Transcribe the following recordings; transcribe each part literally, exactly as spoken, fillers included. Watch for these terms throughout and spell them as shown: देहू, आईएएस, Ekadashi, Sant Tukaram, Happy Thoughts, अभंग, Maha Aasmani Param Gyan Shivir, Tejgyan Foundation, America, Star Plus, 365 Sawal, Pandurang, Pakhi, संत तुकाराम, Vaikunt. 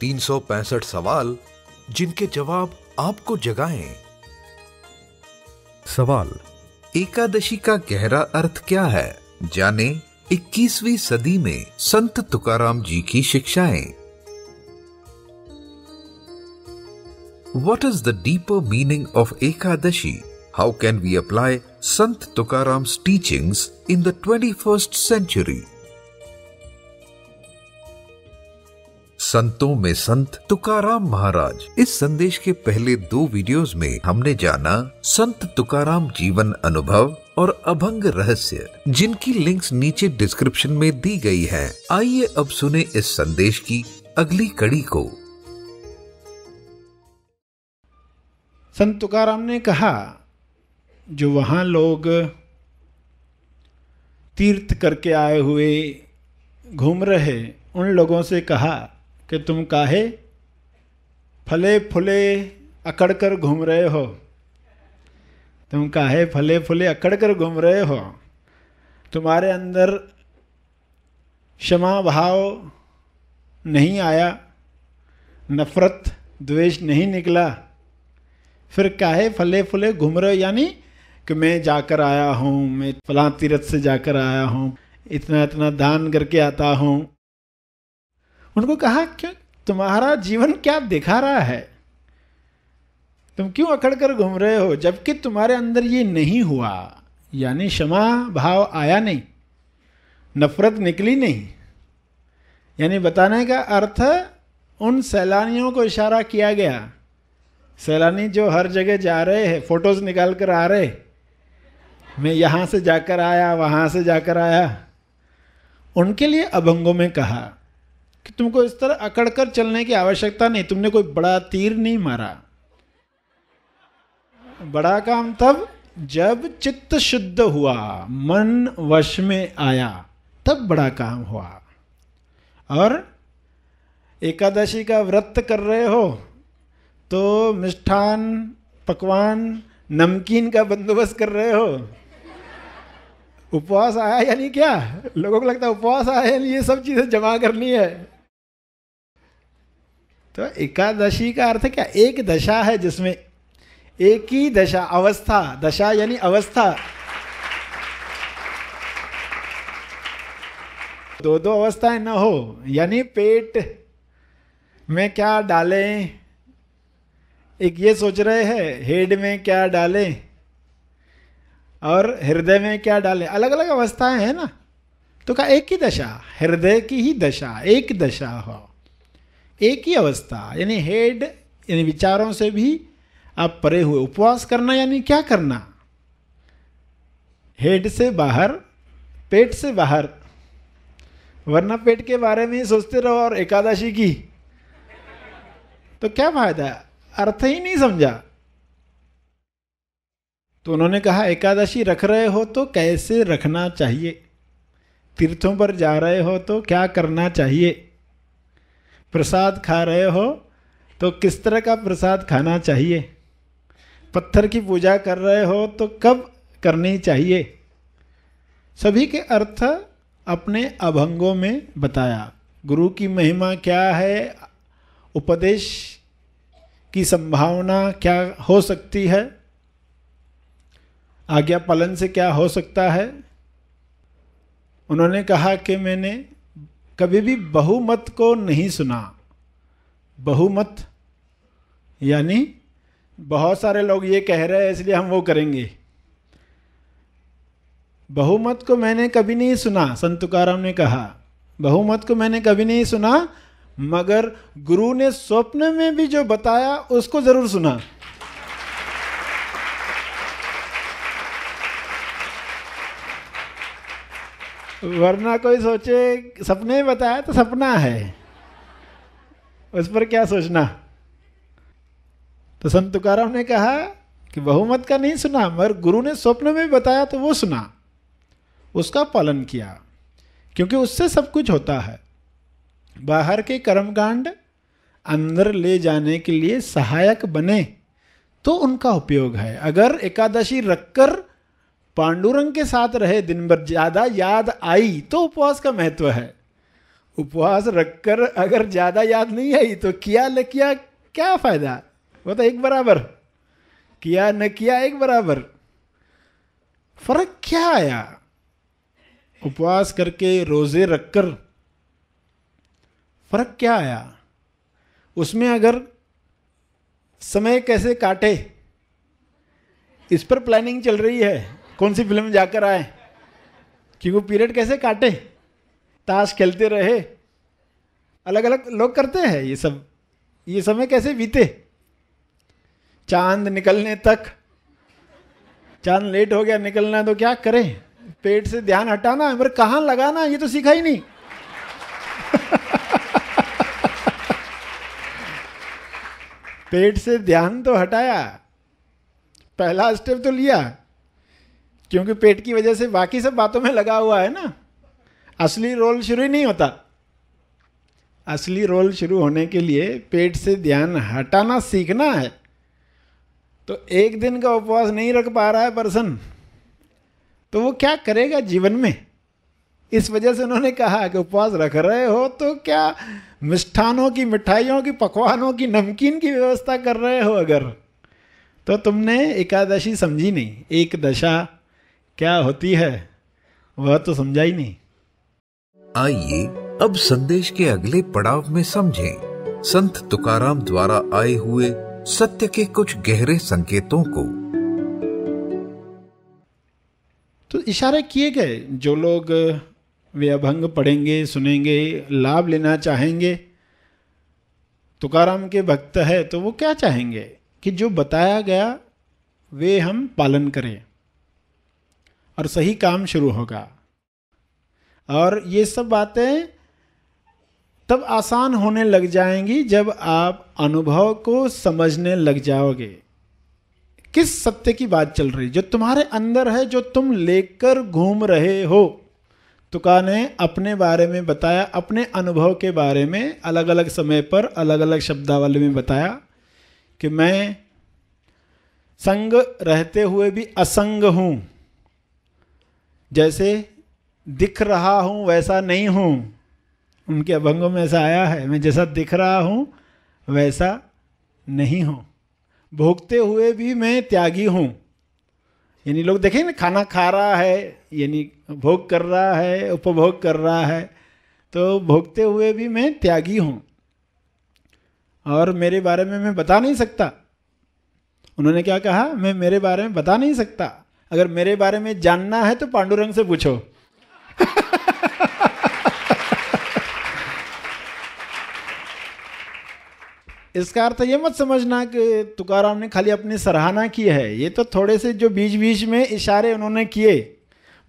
तीन सौ पैंसठ सवाल जिनके जवाब आपको जगाएं। सवाल, एकादशी का गहरा अर्थ क्या है? जाने इक्कीसवीं सदी में संत तुकाराम जी की शिक्षाएं। What is the deeper meaning of Ekadashi? How can we apply Sant Tukaram's teachings in the twenty-first century? संतों में संत तुकाराम महाराज। इस संदेश के पहले दो वीडियोस में हमने जाना संत तुकाराम जीवन अनुभव और अभंग रहस्य, जिनकी लिंक्स नीचे डिस्क्रिप्शन में दी गई है। आइए अब सुने इस संदेश की अगली कड़ी को। संत तुकाराम ने कहा, जो वहाँ लोग तीर्थ करके आए हुए घूम रहे, उन लोगों से कहा कि तुम काहे फले फुले अकड़ कर घूम रहे हो, तुम काहे फले फुले अकड़ कर घूम रहे हो, तुम्हारे अंदर क्षमा भाव नहीं आया, नफरत द्वेष नहीं निकला, फिर काहे फले फुले घूम रहे हो। यानी कि मैं जाकर आया हूँ, मैं फलां तीर्थ से जाकर आया हूँ, इतना इतना दान करके आता हूँ। उनको कहा, क्यों तुम्हारा जीवन क्या दिखा रहा है, तुम क्यों अकड़ कर घूम रहे हो, जबकि तुम्हारे अंदर ये नहीं हुआ, यानी क्षमा भाव आया नहीं, नफरत निकली नहीं। यानी बताने का अर्थ उन सैलानियों को इशारा किया गया, सैलानी जो हर जगह जा रहे हैं, फोटोज़ निकाल कर आ रहे, मैं यहाँ से जाकर आया, वहाँ से जाकर आया, उनके लिए अभंगों में कहा कि तुमको इस तरह अकड़ कर चलने की आवश्यकता नहीं, तुमने कोई बड़ा तीर नहीं मारा। बड़ा काम तब जब चित्त शुद्ध हुआ, मन वश में आया, तब बड़ा काम हुआ। और एकादशी का व्रत कर रहे हो तो मिष्ठान पकवान नमकीन का बंदोबस्त कर रहे हो, उपवास आया यानी क्या, लोगों को लगता है उपवास आया यानी ये सब चीज़ें जमा करनी है। तो एकादशी का अर्थ क्या, एक दशा है जिसमें एक ही दशा अवस्था, दशा यानी अवस्था, दो दो अवस्थाएं न हो। यानी पेट में क्या डालें, एक ये सोच रहे हैं, हेड में क्या डालें और हृदय में क्या डालें, अलग अलग अवस्थाएं हैं ना। तो कहा एक ही दशा, हृदय की ही दशा, एक दशा हो, एक ही अवस्था, यानी हेड यानी विचारों से भी आप परे हुए। उपवास करना यानी क्या करना, हेड से बाहर, पेट से बाहर, वरना पेट के बारे में ही सोचते रहो और एकादशी की तो क्या फायदा, अर्थ ही नहीं समझा। तो उन्होंने कहा, एकादशी रख रहे हो तो कैसे रखना चाहिए, तीर्थों पर जा रहे हो तो क्या करना चाहिए, प्रसाद खा रहे हो तो किस तरह का प्रसाद खाना चाहिए, पत्थर की पूजा कर रहे हो तो कब करनी चाहिए, सभी के अर्थ अपने अभंगों में बताया। गुरु की महिमा क्या है, उपदेश की संभावना क्या हो सकती है, आज्ञा पालन से क्या हो सकता है। उन्होंने कहा कि मैंने कभी भी बहुमत को नहीं सुना। बहुमत यानी बहुत सारे लोग ये कह रहे हैं इसलिए हम वो करेंगे, बहुमत को मैंने कभी नहीं सुना। संत तुकाराम ने कहा, बहुमत को मैंने कभी नहीं सुना, मगर गुरु ने स्वप्न में भी जो बताया उसको जरूर सुना। वरना कोई सोचे सपने में बताया तो सपना है, उस पर क्या सोचना। तो संत तुकाराम ने कहा कि बहुमत का नहीं सुना, मगर गुरु ने स्वप्न में बताया तो वो सुना, उसका पालन किया, क्योंकि उससे सब कुछ होता है। बाहर के कर्मकांड अंदर ले जाने के लिए सहायक बने तो उनका उपयोग है। अगर एकादशी रखकर पांडुरंग के साथ रहे दिन भर, ज़्यादा याद आई तो उपवास का महत्व है, उपवास रखकर अगर ज़्यादा याद नहीं आई तो किया न किया क्या फ़ायदा, वो तो एक बराबर, किया न किया एक बराबर, फर्क क्या आया? उपवास करके रोज़े रखकर फर्क क्या आया? उसमें अगर समय कैसे काटे इस पर प्लानिंग चल रही है, कौन सी फिल्म जाकर आए, कि वो पीरियड कैसे काटे, ताश खेलते रहे, अलग अलग लोग करते हैं ये सब, ये समय कैसे बीते, चांद निकलने तक, चांद लेट हो गया निकलना तो क्या करें, पेट से ध्यान हटाना पर कहाँ लगाना ये तो सीखा ही नहीं। पेट से ध्यान तो हटाया, पहला स्टेप तो लिया, क्योंकि पेट की वजह से बाकी सब बातों में लगा हुआ है ना, असली रोल शुरू ही नहीं होता। असली रोल शुरू होने के लिए पेट से ध्यान हटाना सीखना है। तो एक दिन का उपवास नहीं रख पा रहा है पर्सन तो वो क्या करेगा जीवन में? इस वजह से उन्होंने कहा कि उपवास रख रहे हो तो क्या मिष्ठानों की, मिठाइयों की, पकवानों की, नमकीन की व्यवस्था कर रहे हो अगर, तो तुमने एकादशी समझी नहीं, एक दशा क्या होती है वह तो समझा ही नहीं। आइए अब संदेश के अगले पड़ाव में समझें संत तुकाराम द्वारा आए हुए सत्य के कुछ गहरे संकेतों को। तो इशारे किए गए, जो लोग वे अभंग पढ़ेंगे, सुनेंगे, लाभ लेना चाहेंगे, तुकाराम के भक्त है तो वो क्या चाहेंगे कि जो बताया गया वे हम पालन करें और सही काम शुरू होगा। और ये सब बातें तब आसान होने लग जाएंगी जब आप अनुभव को समझने लग जाओगे। किस सत्य की बात चल रही? जो तुम्हारे अंदर है, जो तुम लेकर घूम रहे हो। तुका ने अपने बारे में बताया, अपने अनुभव के बारे में अलग अलग समय पर अलग अलग शब्दावली में बताया कि मैं संग रहते हुए भी असंग हूँ, जैसे दिख रहा हूँ वैसा नहीं हूँ। उनके अभंगों में ऐसा आया है, मैं जैसा दिख रहा हूँ वैसा नहीं हूँ, भोगते हुए भी मैं त्यागी हूँ। यानी लोग देखें ना, खाना खा रहा है यानी भोग कर रहा है, उपभोग कर रहा है, तो भोगते हुए भी मैं त्यागी हूँ और मेरे बारे में मैं बता नहीं सकता। उन्होंने क्या कहा, मैं मेरे बारे में बता नहीं सकता, अगर मेरे बारे में जानना है तो पांडुरंग से पूछो। इसका अर्थ ये मत समझना कि तुकाराम ने खाली अपनी सराहना की है, ये तो थोड़े से जो बीच बीच में इशारे उन्होंने किए,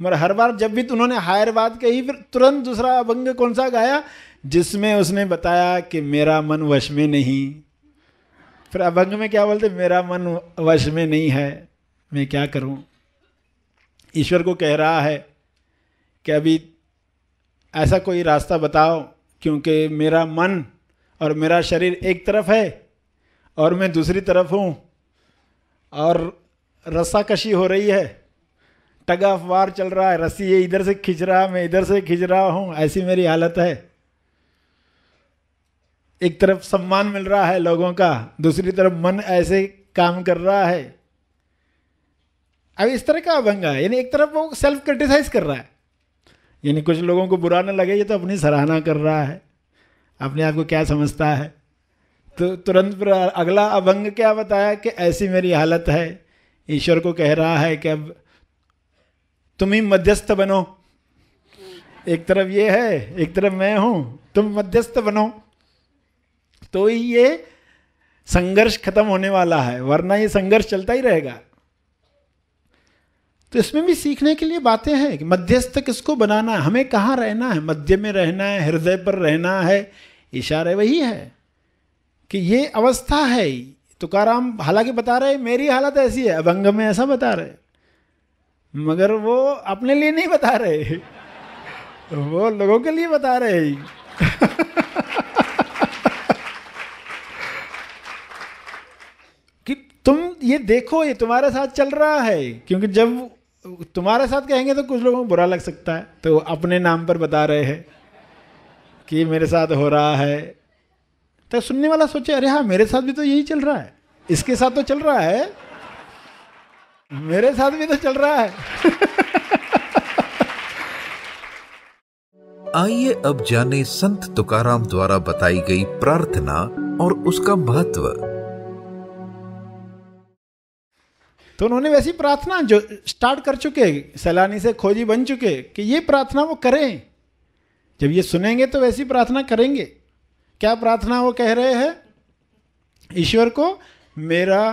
मगर हर बार जब भी उन्होंने हायर बात कही फिर तुरंत दूसरा अभंग कौन सा गाया जिसमें उसने बताया कि मेरा मन वश में नहीं। फिर अभंग में क्या बोलते, मेरा मन वश में नहीं है, मैं क्या करूं? ईश्वर को कह रहा है कि अभी ऐसा कोई रास्ता बताओ, क्योंकि मेरा मन और मेरा शरीर एक तरफ है और मैं दूसरी तरफ हूँ और रस्साकशी हो रही है, टग ऑफ वार चल रहा है, रस्सी ये इधर से खींच रहा है, मैं इधर से खींच रहा हूँ, ऐसी मेरी हालत है। एक तरफ सम्मान मिल रहा है लोगों का, दूसरी तरफ मन ऐसे काम कर रहा है। अब इस तरह का अभंग है, यानी एक तरफ वो सेल्फ क्रिटिसाइज कर रहा है, यानी कुछ लोगों को बुरा ना लगे, ये तो अपनी सराहना कर रहा है, अपने आप को क्या समझता है। तो तुरंत अगला अभंग क्या बताया कि ऐसी मेरी हालत है, ईश्वर को कह रहा है कि अब तुम ही मध्यस्थ बनो, एक तरफ ये है एक तरफ मैं हूँ, तुम मध्यस्थ बनो तो ही ये संघर्ष खत्म होने वाला है, वरना ये संघर्ष चलता ही रहेगा। तो इसमें भी सीखने के लिए बातें हैं कि मध्यस्थ किसको बनाना है, हमें कहाँ रहना है, मध्य में रहना है, हृदय पर रहना है। इशारे वही है कि ये अवस्था है। तुकाराम हालांकि बता रहे मेरी हालत ऐसी है, अभंग में ऐसा बता रहे, मगर वो अपने लिए नहीं बता रहे, वो लोगों के लिए बता रहे। कि तुम ये देखो ये तुम्हारे साथ चल रहा है, क्योंकि जब तुम्हारे साथ कहेंगे तो कुछ लोगों को बुरा लग सकता है, तो अपने नाम पर बता रहे हैं कि मेरे साथ हो रहा है, तो सुनने वाला सोचे अरे हाँ मेरे साथ भी तो यही चल रहा है, इसके साथ तो चल रहा है, मेरे साथ भी तो चल रहा है। आइए अब जाने संत तुकाराम द्वारा बताई गई प्रार्थना और उसका महत्व। तो उन्होंने वैसी प्रार्थना जो स्टार्ट कर चुके, सैलानी से खोजी बन चुके, कि ये प्रार्थना वो करें, जब ये सुनेंगे तो वैसी प्रार्थना करेंगे। क्या प्रार्थना वो कह रहे हैं ईश्वर को? मेरा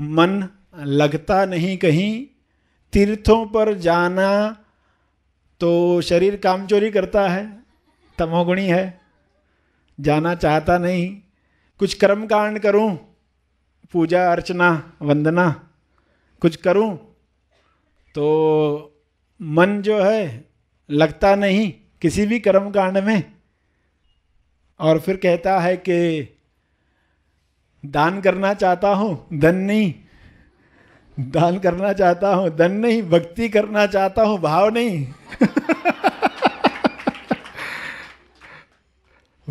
मन लगता नहीं कहीं, तीर्थों पर जाना तो शरीर कामचोरी करता है, तमोगुणी है, जाना चाहता नहीं, कुछ कर्मकांड करूं, पूजा अर्चना वंदना कुछ करूं तो मन जो है लगता नहीं किसी भी कर्मकांड में। और फिर कहता है कि दान करना चाहता हूँ, धन नहीं, दान करना चाहता हूँ, धन नहीं, भक्ति करना चाहता हूँ, भाव नहीं।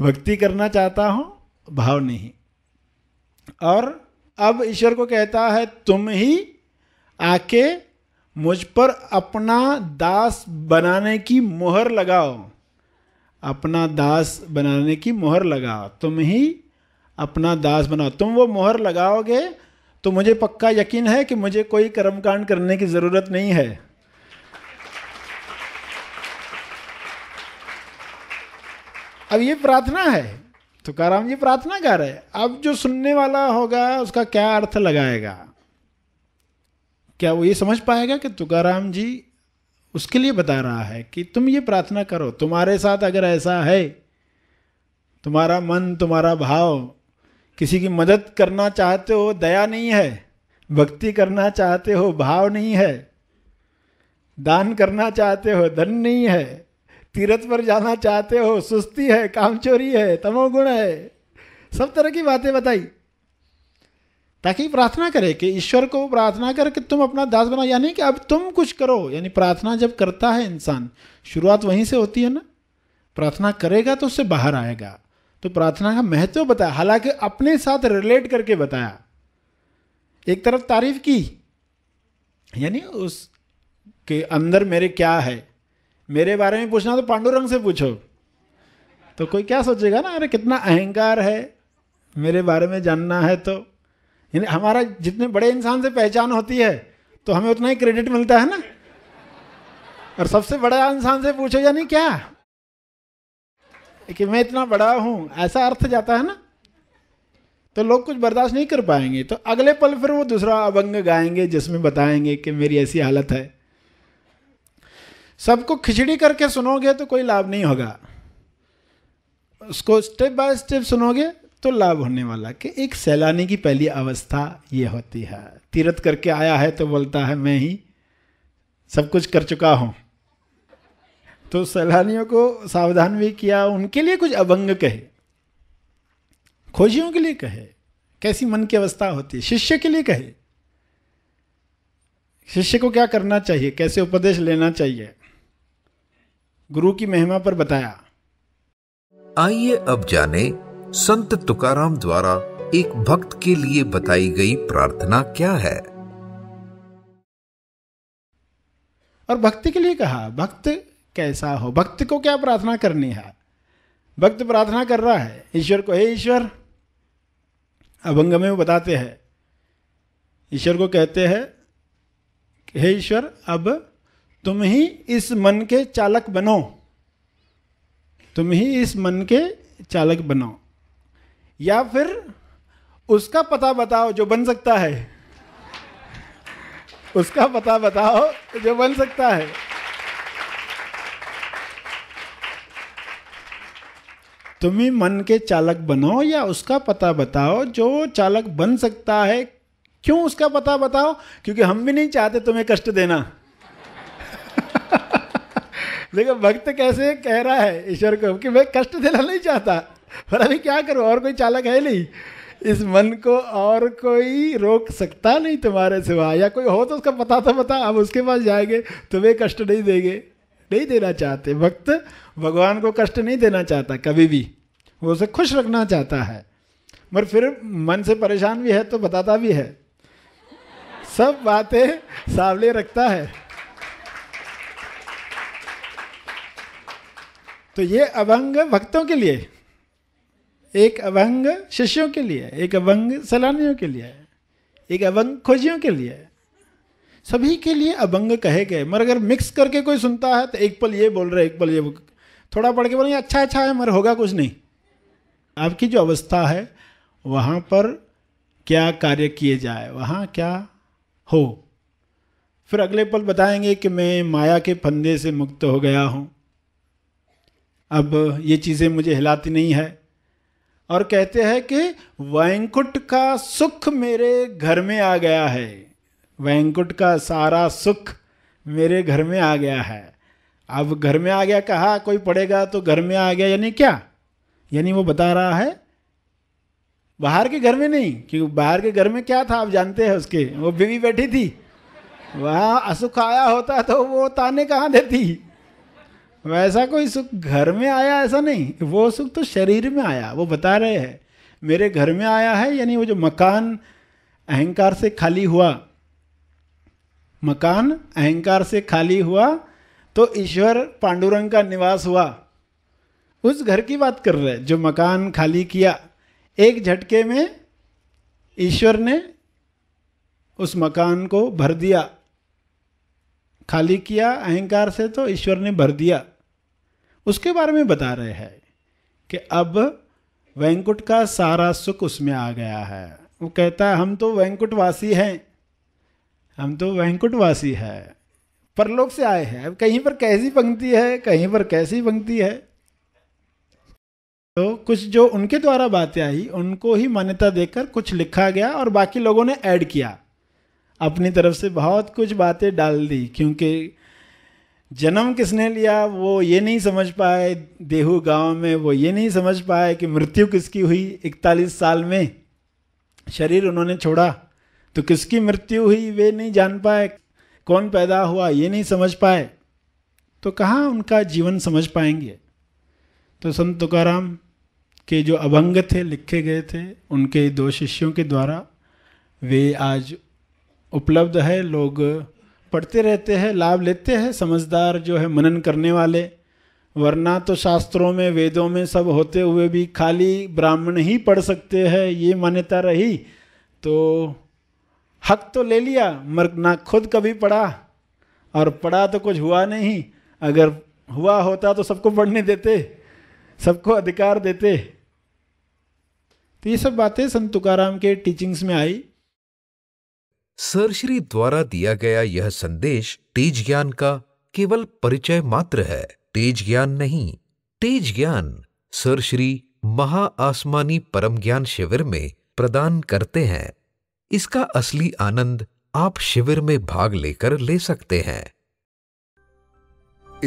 भक्ति करना चाहता हूँ, भाव नहीं। और अब ईश्वर को कहता है तुम ही आके मुझ पर अपना दास बनाने की मोहर लगाओ, अपना दास बनाने की मोहर लगाओ, तुम ही अपना दास बनाओ। तुम वो मोहर लगाओगे तो मुझे पक्का यकीन है कि मुझे कोई कर्मकांड करने की ज़रूरत नहीं है। अब ये प्रार्थना है, तुकाराम जी प्रार्थना कर रहे हैं। अब जो सुनने वाला होगा उसका क्या अर्थ लगाएगा? क्या वो ये समझ पाएगा कि तुकाराम जी उसके लिए बता रहा है कि तुम ये प्रार्थना करो, तुम्हारे साथ अगर ऐसा है, तुम्हारा मन तुम्हारा भाव किसी की मदद करना चाहते हो, दया नहीं है, भक्ति करना चाहते हो, भाव नहीं है, दान करना चाहते हो, धन नहीं है, तीर्थ पर जाना चाहते हो, सुस्ती है, कामचोरी है, तमोगुण है, सब तरह की बातें बताई, ताकि प्रार्थना करे कि ईश्वर को प्रार्थना कर कि तुम अपना दास बनाओ, यानी कि अब तुम कुछ करो। यानी प्रार्थना जब करता है इंसान, शुरुआत वहीं से होती है ना, प्रार्थना करेगा तो उससे बाहर आएगा। तो प्रार्थना का महत्व बताया, हालांकि अपने साथ रिलेट करके बताया। एक तरफ तारीफ की, यानी उस के अंदर मेरे क्या है, मेरे बारे में पूछना तो पांडुरंग से पूछो, तो कोई क्या सोचेगा ना, अरे कितना अहंकार है, मेरे बारे में जानना है। तो यानी हमारा जितने बड़े इंसान से पहचान होती है तो हमें उतना ही क्रेडिट मिलता है ना, और सबसे बड़ा इंसान से पूछो यानी क्या कि मैं इतना बड़ा हूँ, ऐसा अर्थ जाता है ना, तो लोग कुछ बर्दाश्त नहीं कर पाएंगे। तो अगले पल फिर वो दूसरा अभंग गाएंगे जिसमें बताएंगे कि मेरी ऐसी हालत है। सबको खिचड़ी करके सुनोगे तो कोई लाभ नहीं होगा, उसको स्टेप बाय स्टेप सुनोगे तो लाभ होने वाला। कि एक सैलानी की पहली अवस्था ये होती है, तीर्थ करके आया है तो बोलता है मैं ही सब कुछ कर चुका हूँ। तो सैलानियों को सावधान भी किया, उनके लिए कुछ अभंग कहे, खोजियों के लिए कहे कैसी मन की अवस्था होती है, शिष्य के लिए कहे शिष्य को क्या करना चाहिए, कैसे उपदेश लेना चाहिए, गुरु की महिमा पर बताया। आइए अब जाने संत तुकाराम द्वारा एक भक्त के लिए बताई गई प्रार्थना क्या है। और भक्त के लिए कहा भक्त कैसा हो, भक्त को क्या प्रार्थना करनी है। भक्त प्रार्थना कर रहा है ईश्वर को, हे ईश्वर, अभंग में वो बताते हैं, ईश्वर को कहते हैं कि हे ईश्वर अब तुम ही इस मन के चालक बनो, तुम ही इस मन के चालक बनो, या फिर उसका पता बताओ जो बन सकता है, उसका पता बताओ जो बन सकता है। तुम ही मन के चालक बनो या उसका पता बताओ जो चालक बन सकता है। क्यों उसका पता बताओ? क्योंकि हम भी नहीं चाहते तुम्हें कष्ट देना। देखो भक्त कैसे कह रहा है ईश्वर को कि मैं कष्ट देना नहीं चाहता, पर अभी क्या करूं, और कोई चालक है नहीं, इस मन को और कोई रोक सकता नहीं तुम्हारे सिवा, या कोई हो तो उसका पता तो बता, अब उसके पास जाएंगे तुम्हें कष्ट नहीं देंगे, नहीं देना चाहते। भक्त भगवान को कष्ट नहीं देना चाहता कभी भी, वो उसे खुश रखना चाहता है, मगर फिर मन से परेशान भी है तो बताता भी है, सब बातें सावले रखता है। तो ये अभंग भक्तों के लिए, एक अभंग शिष्यों के लिए, एक अभंग सैलानियों के लिए, एक अभंग खोजियों के लिए, सभी के लिए अभंग कहे गए। मगर अगर मिक्स करके कोई सुनता है तो एक पल ये बोल रहे, एक पल ये, थोड़ा पढ़ के बोलेंगे अच्छा अच्छा है, मगर होगा कुछ नहीं। आपकी जो अवस्था है वहाँ पर क्या कार्य किए जाए, वहाँ क्या हो। फिर अगले पल बताएंगे कि मैं माया के फंदे से मुक्त हो गया हूँ, अब ये चीज़ें मुझे हिलाती नहीं है। और कहते हैं कि वैकुंठ का सुख मेरे घर में आ गया है, वैकुंठ का सारा सुख मेरे घर में आ गया है। अब घर में आ गया कहा कोई पढ़ेगा तो घर में आ गया यानी क्या, यानी वो बता रहा है बाहर के घर में नहीं, क्योंकि बाहर के घर में क्या था आप जानते हैं, उसके वो बीवी बैठी थी, वहाँ असुख आया होता तो वो ताने कहाँ देती। वैसा कोई सुख घर में आया ऐसा नहीं, वो सुख तो शरीर में आया। वो बता रहे हैं मेरे घर में आया है, यानी वो जो मकान अहंकार से खाली हुआ, मकान अहंकार से खाली हुआ तो ईश्वर पांडुरंग का निवास हुआ। उस घर की बात कर रहे हैं जो मकान खाली किया, एक झटके में ईश्वर ने उस मकान को भर दिया, खाली किया अहंकार से तो ईश्वर ने भर दिया। उसके बारे में बता रहे हैं कि अब वैकुंठ का सारा सुख उसमें आ गया है। वो कहता है हम तो वैकुंठवासी हैं, हम तो वैकुंठवासी हैं, परलोक से आए हैं। अब कहीं पर कैसी पंक्ति है, कहीं पर कैसी पंक्ति है, तो कुछ जो उनके द्वारा बातें आई उनको ही मान्यता देकर कुछ लिखा गया और बाकी लोगों ने ऐड किया, अपनी तरफ से बहुत कुछ बातें डाल दी। क्योंकि जन्म किसने लिया वो ये नहीं समझ पाए, देहू गांव में वो ये नहीं समझ पाए कि मृत्यु किसकी हुई। इकतालीस साल में शरीर उन्होंने छोड़ा तो किसकी मृत्यु हुई वे नहीं जान पाए, कौन पैदा हुआ ये नहीं समझ पाए, तो कहाँ उनका जीवन समझ पाएंगे। तो संत तुकाराम के जो अभंग थे लिखे गए थे उनके दो शिष्यों के द्वारा, वे आज उपलब्ध है, लोग पढ़ते रहते हैं, लाभ लेते हैं, समझदार जो है मनन करने वाले। वरना तो शास्त्रों में वेदों में सब होते हुए भी खाली ब्राह्मण ही पढ़ सकते हैं ये मान्यता रही, तो हक तो ले लिया मगर ना खुद कभी पढ़ा, और पढ़ा तो कुछ हुआ नहीं। अगर हुआ होता तो सबको पढ़ने देते, सबको अधिकार देते। तो ये सब बातें संत तुकाराम के टीचिंग्स में आई। सर्वश्री द्वारा दिया गया यह संदेश तेज ज्ञान का केवल परिचय मात्र है, तेज ज्ञान नहीं। तेज ज्ञान सर्वश्री महा आसमानी परम ज्ञान शिविर में प्रदान करते हैं। इसका असली आनंद आप शिविर में भाग लेकर ले सकते हैं।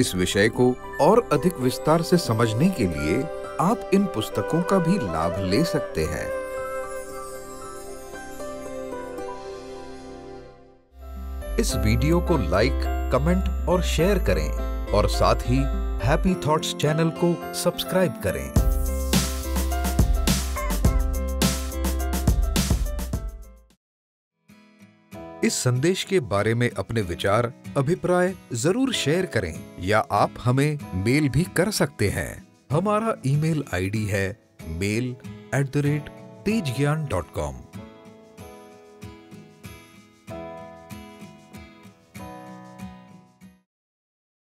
इस विषय को और अधिक विस्तार से समझने के लिए आप इन पुस्तकों का भी लाभ ले सकते हैं। इस वीडियो को लाइक, कमेंट और शेयर करें और साथ ही हैप्पी थॉट्स चैनल को सब्सक्राइब करें। इस संदेश के बारे में अपने विचार अभिप्राय जरूर शेयर करें या आप हमें मेल भी कर सकते हैं। हमारा ईमेल आईडी है mail at the rate Tejgyan dot com.